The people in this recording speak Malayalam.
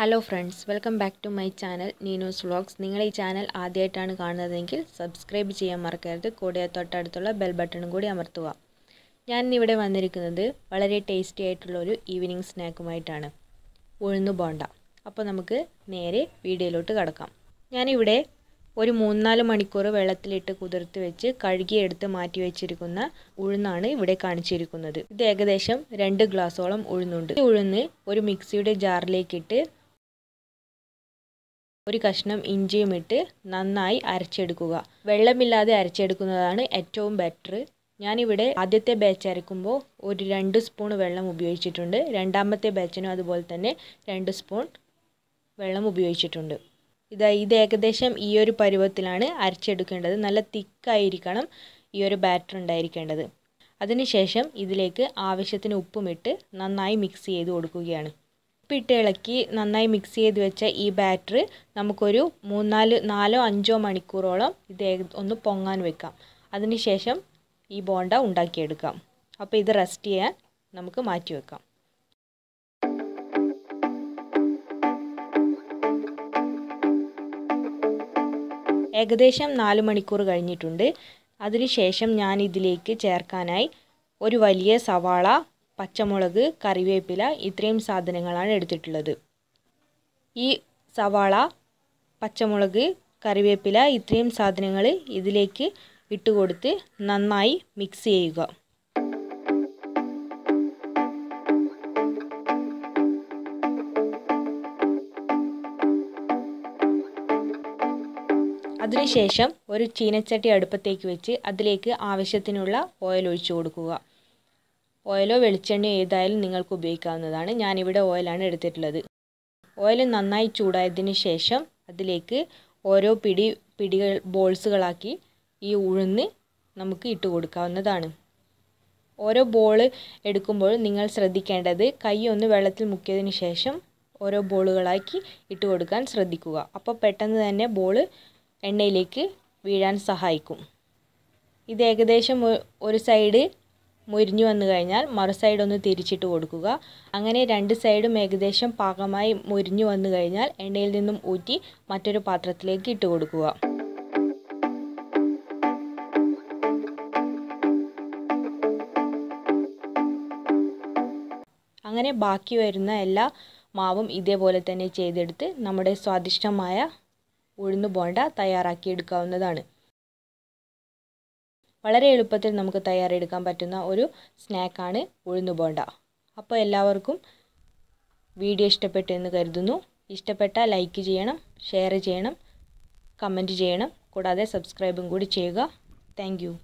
Hello friends, welcome back to my channel Neenu's vlogs. നിങ്ങൾ ഈ ചാനൽ ആദ്യമായിട്ടാണ് കാണുന്നതെങ്കിൽ സബ്സ്ക്രൈബ് ചെയ്യാൻ മറക്കരുത്. കൂടെ തൊട്ടടുത്തുള്ള ബെൽ ബട്ടണും കൂടി അമർത്തുക. ഞാനിന്നിവിടെ വന്നിരിക്കുന്നത് വളരെ ടേസ്റ്റി ആയിട്ടുള്ള ഒരു ഈവനിങ് സ്നാക്കുമായിട്ടാണ്, ഉഴുന്നു ബോണ്ട. അപ്പോൾ നമുക്ക് നേരെ വീഡിയോയിലോട്ട് കടക്കാം. ഞാനിവിടെ ഒരു 3-4 മണിക്കൂർ വെള്ളത്തിലിട്ട് കുതിർത്ത് വെച്ച് കഴുകിയെടുത്ത് മാറ്റി വെച്ചിരിക്കുന്ന ഉഴുന്നാണ് ഇവിടെ കാണിച്ചിരിക്കുന്നത്. ഇത് ഏകദേശം 2 ഗ്ലാസോളം ഉഴുന്നുണ്ട്. ഈ ഉഴുന്ന് ഒരു മിക്സിയുടെ ജാറിലേക്കിട്ട് ഒരു കഷ്ണം ഇഞ്ചിയും ഇട്ട് നന്നായി അരച്ചെടുക്കുക. വെള്ളമില്ലാതെ അരച്ചെടുക്കുന്നതാണ് ഏറ്റവും ബെറ്റർ. ഞാനിവിടെ ആദ്യത്തെ ബാച്ച് അരക്കുമ്പോൾ ഒരു 2 സ്പൂൺ വെള്ളം ഉപയോഗിച്ചിട്ടുണ്ട്. രണ്ടാമത്തെ ബാച്ചിനും അതുപോലെ തന്നെ 2 സ്പൂൺ വെള്ളം ഉപയോഗിച്ചിട്ടുണ്ട്. ഇത് ഏകദേശം ഈ ഒരു പരുവത്തിലാണ് അരച്ചെടുക്കേണ്ടത്. നല്ല തിക്കായിരിക്കണം ഈ ഒരു ബാറ്റർ ഉണ്ടായിരിക്കേണ്ടത്. അതിനുശേഷം ഇതിലേക്ക് ആവശ്യത്തിന് ഉപ്പുമിട്ട് നന്നായി മിക്സ് ചെയ്ത് കൊടുക്കുകയാണ്. ഉപ്പിട്ട് ഇളക്കി നന്നായി മിക്സ് ചെയ്ത് വെച്ച ഈ ബാറ്റർ നമുക്കൊരു 3-4, 4-5 മണിക്കൂറോളം ഇത് ഒന്ന് പൊങ്ങാൻ വെക്കാം. അതിനുശേഷം ഈ ബോണ്ട ഉണ്ടാക്കിയെടുക്കാം. അപ്പോൾ ഇത് റെസ്റ്റ് ചെയ്യാൻ നമുക്ക് മാറ്റി വെക്കാം. ഏകദേശം 4 മണിക്കൂർ കഴിഞ്ഞിട്ടുണ്ട്. അതിനുശേഷം ഞാൻ ഇതിലേക്ക് ചേർക്കാനായി ഒരു വലിയ സവാള, പച്ചമുളക്, കറിവേപ്പില, ഇത്രയും സാധനങ്ങളാണ് എടുത്തിട്ടുള്ളത്. ഈ സവാള, പച്ചമുളക്, കറിവേപ്പില ഇത്രയും സാധനങ്ങൾ ഇതിലേക്ക് ഇട്ടുകൊടുത്ത് നന്നായി മിക്സ് ചെയ്യുക. അതിനുശേഷം ഒരു ചീനച്ചട്ടി അടുപ്പത്തേക്ക് വെച്ച് അതിലേക്ക് ആവശ്യത്തിനുള്ള ഓയിൽ ഒഴിച്ചു കൊടുക്കുക. ഓയിലോ വെളിച്ചെണ്ണയോ ഏതായാലും നിങ്ങൾക്ക് ഉപയോഗിക്കാവുന്നതാണ്. ഞാനിവിടെ ഓയിലാണ് എടുത്തിട്ടുള്ളത്. ഓയിൽ നന്നായി ചൂടായതിന് ശേഷം അതിലേക്ക് ഓരോ പിടികൾ ബോൾസുകളാക്കി ഈ ഉഴുന്ന് നമുക്ക് ഇട്ട് കൊടുക്കാവുന്നതാണ്. ഓരോ ബോൾ എടുക്കുമ്പോൾ നിങ്ങൾ ശ്രദ്ധിക്കേണ്ടത് കൈ ഒന്ന് വെള്ളത്തിൽ മുക്കിയതിന് ശേഷം ഓരോ ബോളുകളാക്കി ഇട്ട് കൊടുക്കാൻ ശ്രദ്ധിക്കുക. അപ്പോൾ പെട്ടെന്ന് തന്നെ ബോൾ എണ്ണയിലേക്ക് വീഴാൻ സഹായിക്കും. ഇത് ഏകദേശം ഒരു സൈഡ് മുരിഞ്ഞു വന്നു കഴിഞ്ഞാൽ മറു സൈഡ് ഒന്ന് തിരിച്ചിട്ട് കൊടുക്കുക. അങ്ങനെ 2 സൈഡും ഏകദേശം പാകമായി മുരിഞ്ഞു വന്നു കഴിഞ്ഞാൽ എണ്ണയിൽ നിന്നും ഊറ്റി മറ്റൊരു പാത്രത്തിലേക്ക് ഇട്ട് കൊടുക്കുക. അങ്ങനെ ബാക്കി വരുന്ന എല്ലാ മാവും ഇതേപോലെ തന്നെ ചെയ്തെടുത്ത് നമ്മുടെ സ്വാദിഷ്ടമായ ഉഴുന്ന് ബോണ്ട തയ്യാറാക്കിയെടുക്കാവുന്നതാണ്. വളരെ എളുപ്പത്തിൽ നമുക്ക് തയ്യാറെടുക്കാൻ പറ്റുന്ന ഒരു സ്നാക്കാണ് ഉഴുന്ന് ബോണ്ട. അപ്പോൾ എല്ലാവർക്കും വീഡിയോ ഇഷ്ടപ്പെട്ടു എന്ന് കരുതുന്നു. ഇഷ്ടപ്പെട്ടാൽ ലൈക്ക് ചെയ്യണം, ഷെയർ ചെയ്യണം, കമൻറ്റ് ചെയ്യണം. കൂടാതെ സബ്സ്ക്രൈബും കൂടി ചെയ്യുക. Thank U.